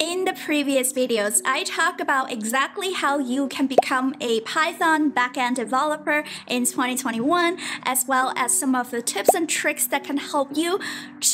in the previous videos, I talked about exactly how you can become a Python backend developer in 2021, as well as some of the tips and tricks that can help you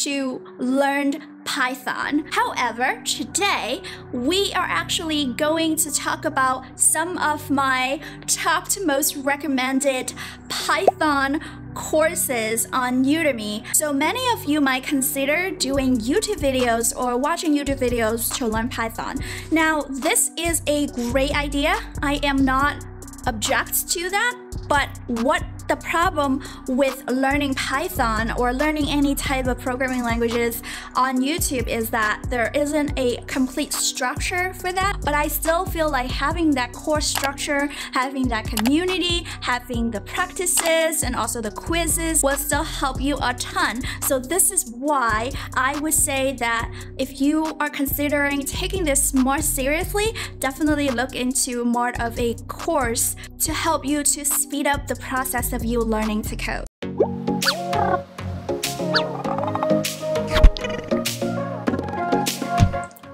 to learn Python. However, today we are actually going to talk about some of my top to most recommended Python courses on Udemy. So many of you might consider doing YouTube videos or watching YouTube videos to learn Python. Now, this is a great idea. I am not object to that, but what the problem with learning Python or learning any type of programming languages on YouTube is that there isn't a complete structure for that. But I still feel like having that course structure, having that community, having the practices and also the quizzes will still help you a ton. So this is why I would say that if you are considering taking this more seriously, definitely look into more of a course to help you to speed up the process of you learning to code.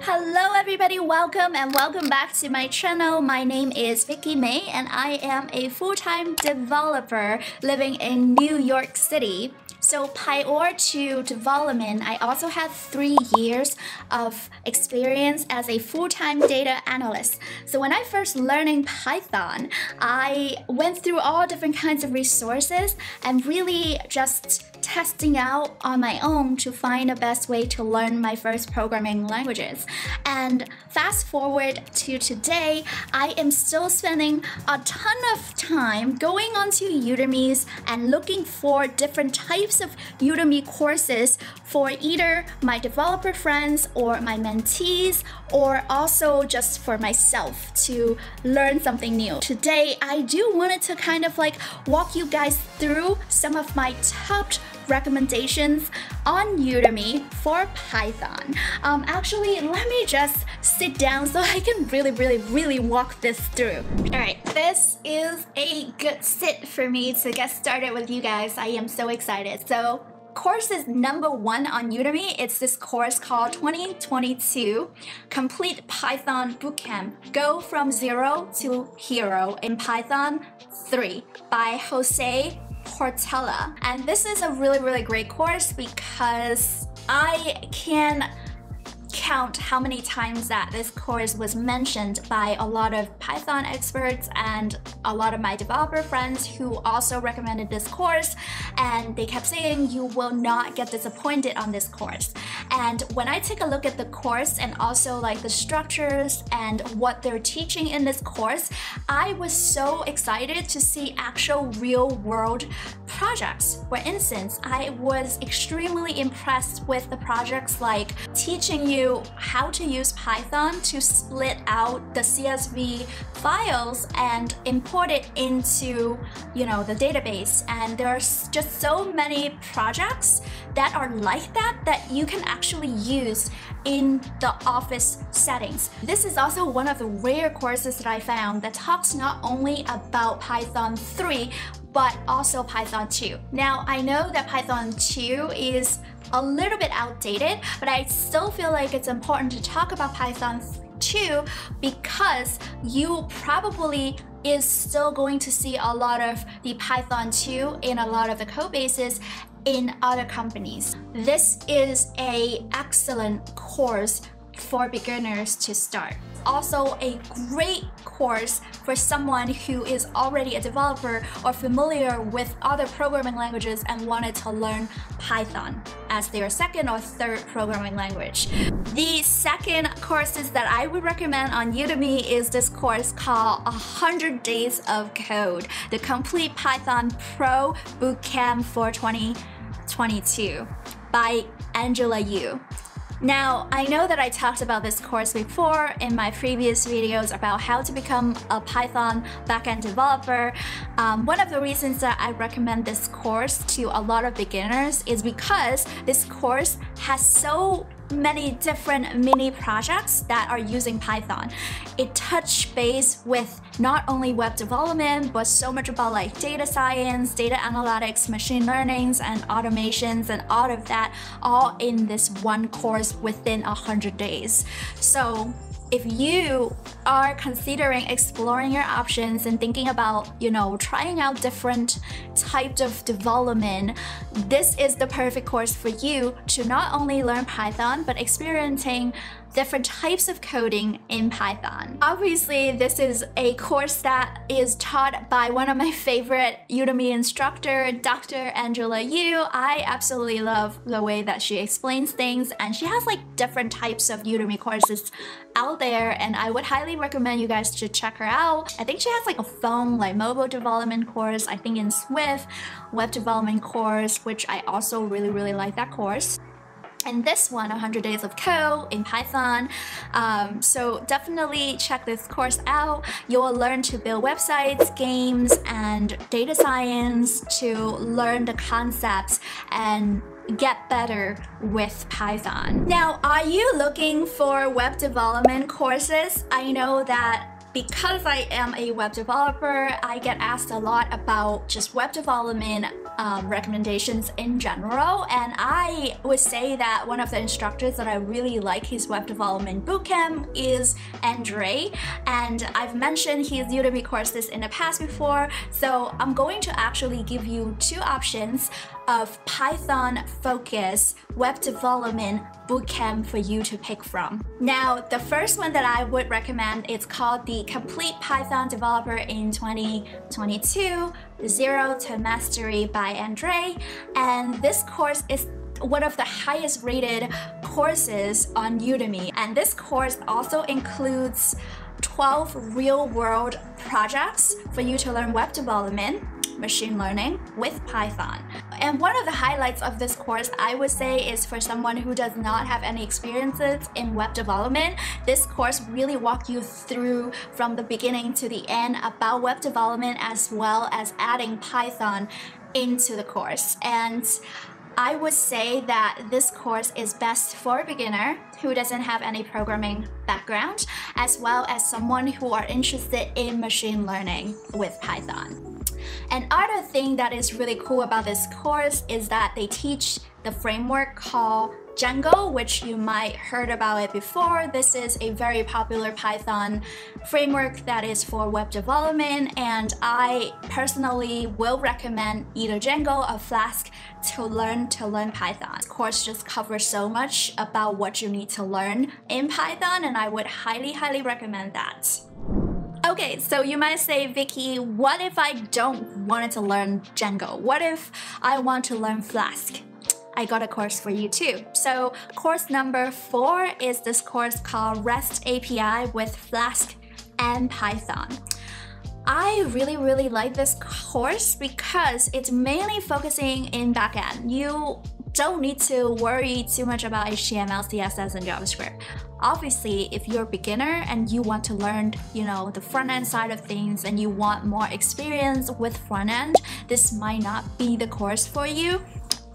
Hello everybody, welcome and welcome back to my channel. My name is Vicky Mei and I am a full-time developer living in New York City. So prior to development, I also had 3 years of experience as a full-time data analyst. So when I first learning Python, I went through all different kinds of resources and really just testing out on my own to find the best way to learn my first programming languages. And fast forward to today, I am still spending a ton of time going onto Udemy's and looking for different types of Udemy courses for either my developer friends or my mentees, or also just for myself to learn something new. Today, I do wanted to kind of like walk you guys through some of my top recommendations on Udemy for Python. Actually, let me just sit down so I can really walk this through. All right, this is a good sit for me to get started with you guys. I am so excited. So course is number one on Udemy. It's this course called 2022 Complete Python Bootcamp. Go from zero to hero in Python 3 by Jose Portella. And this is a really great course because I can count how many times that this course was mentioned by a lot of Python experts and a lot of my developer friends who also recommended this course, and they kept saying you will not get disappointed on this course. And when I take a look at the course and also like the structures and what they're teaching in this course, I was so excited to see actual real-world projects. For instance, I was extremely impressed with the projects like teaching you how to use Python to split out the CSV files and import it into, you know, the database. And there's just so many projects that are like that you can actually use in the office settings. This is also one of the rare courses that I found that talks not only about Python 3, but also Python 2. Now, I know that Python 2 is a little bit outdated, but I still feel like it's important to talk about Python 2 because you probably is still going to see a lot of the Python 2 in a lot of the code bases in other companies. This is an excellent course for beginners to start. Also a great course for someone who is already a developer or familiar with other programming languages and wanted to learn Python as their second or third programming language. The second courses that I would recommend on Udemy is this course called 100 Days of Code, the Complete Python Pro Bootcamp for 2022 by Angela Yu. Now, I know that I talked about this course before in my previous videos about how to become a Python backend developer. One of the reasons that I recommend this course to a lot of beginners is because this course has so many different mini projects that are using Python. It touched base with not only web development, but so much about like data science, data analytics, machine learnings, and automations, and all of that, all in this one course within 100 days. So if you are considering exploring your options and thinking about, you know, trying out different types of development, this is the perfect course for you to not only learn Python, but experiencing different types of coding in Python. Obviously, this is a course that is taught by one of my favorite Udemy instructor, Dr. Angela Yu. I absolutely love the way that she explains things, and she has like different types of Udemy courses out there, and I would highly recommend you guys to check her out. I think she has like a phone, like mobile development course, I think in Swift, web development course, which I also really like that course. And this one, 100 Days of Code in Python. So definitely check this course out. You will learn to build websites, games, and data science, to learn the concepts and get better with Python. Now, are you looking for web development courses? I know that because I am a web developer, I get asked a lot about just web development recommendations in general, and I would say that one of the instructors that I really like his web development bootcamp is Andrei, and I've mentioned his Udemy courses in the past before, so I'm going to actually give you two options of Python-focused web development bootcamp for you to pick from. Now, the first one that I would recommend is called the Complete Python Developer in 2022, Zero to Mastery by Andrei, and this course is one of the highest rated courses on Udemy, and this course also includes 12 real-world projects for you to learn web development, machine learning with Python. And one of the highlights of this course, I would say, is for someone who does not have any experiences in web development. This course really walks you through from the beginning to the end about web development, as well as adding Python into the course. And I would say that this course is best for a beginner who doesn't have any programming background, as well as someone who are interested in machine learning with Python. Another thing that is really cool about this course is that they teach the framework called Django, which you might heard about it before. This is a very popular Python framework that is for web development, and I personally will recommend either Django or Flask to learn Python. This course just covers so much about what you need to learn in Python, and I would highly recommend that. Okay, so you might say, Vicky, what if I don't want to learn Django? What if I want to learn Flask? I got a course for you too. So course number 4 is this course called REST API with Flask and Python. I really like this course because it's mainly focusing in backend. You don't need to worry too much about HTML, CSS, and JavaScript. Obviously, if you're a beginner and you want to learn, you know, the front-end side of things, and you want more experience with front-end, this might not be the course for you.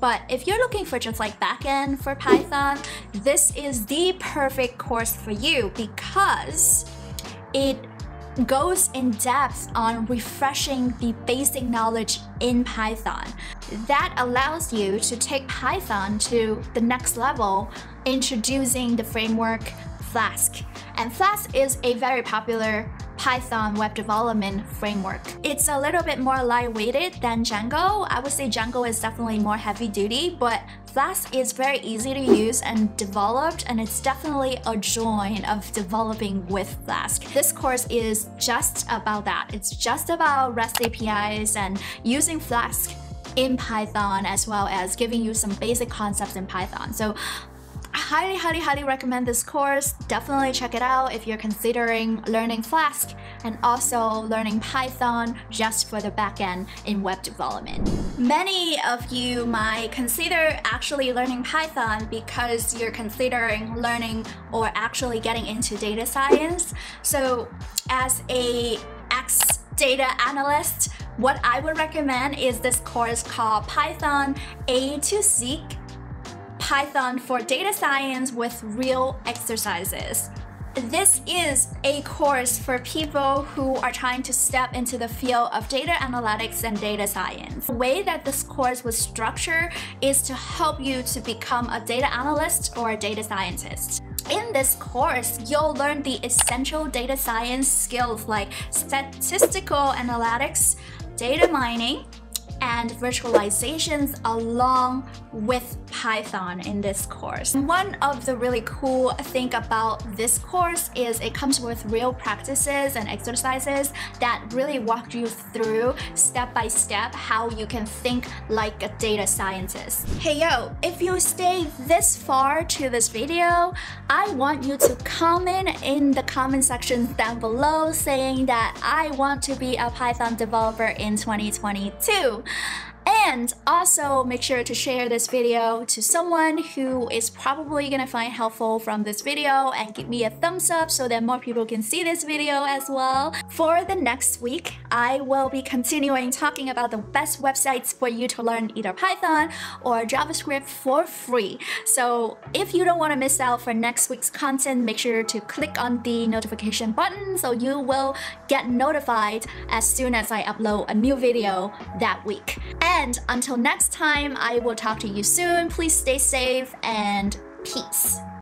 But if you're looking for just like back-end for Python, this is the perfect course for you because it goes in depth on refreshing the basic knowledge in Python. That allows you to take Python to the next level, introducing the framework Flask. And Flask is a very popular Python web development framework. It's a little bit more lightweighted than Django. I would say Django is definitely more heavy duty, but Flask is very easy to use and developed, and it's definitely a joy of developing with Flask. This course is just about that. It's just about REST APIs and using Flask in Python, as well as giving you some basic concepts in Python. So highly recommend this course. Definitely check it out if you're considering learning Flask and also learning Python just for the backend in web development. Many of you might consider actually learning Python because you're considering learning or actually getting into data science. So as an ex-data analyst, what I would recommend is this course called Python A to Seek Python for Data Science with Real Exercises. This is a course for people who are trying to step into the field of data analytics and data science. The way that this course was structured is to help you to become a data analyst or a data scientist. In this course, you'll learn the essential data science skills like statistical analytics, data mining, and virtualizations along with Python in this course. One of the really cool things about this course is it comes with real practices and exercises that really walk you through step by step how you can think like a data scientist. Hey yo, if you stay this far to this video, I want you to comment in the comment section down below saying that I want to be a Python developer in 2022. And also make sure to share this video to someone who is probably gonna find helpful from this video, and give me a thumbs up so that more people can see this video as well. For the next week, I will be continuing talking about the best websites for you to learn either Python or JavaScript for free. So if you don't want to miss out for next week's content, make sure to click on the notification button so you will get notified as soon as I upload a new video that week. And until next time, I will talk to you soon. Please stay safe and peace.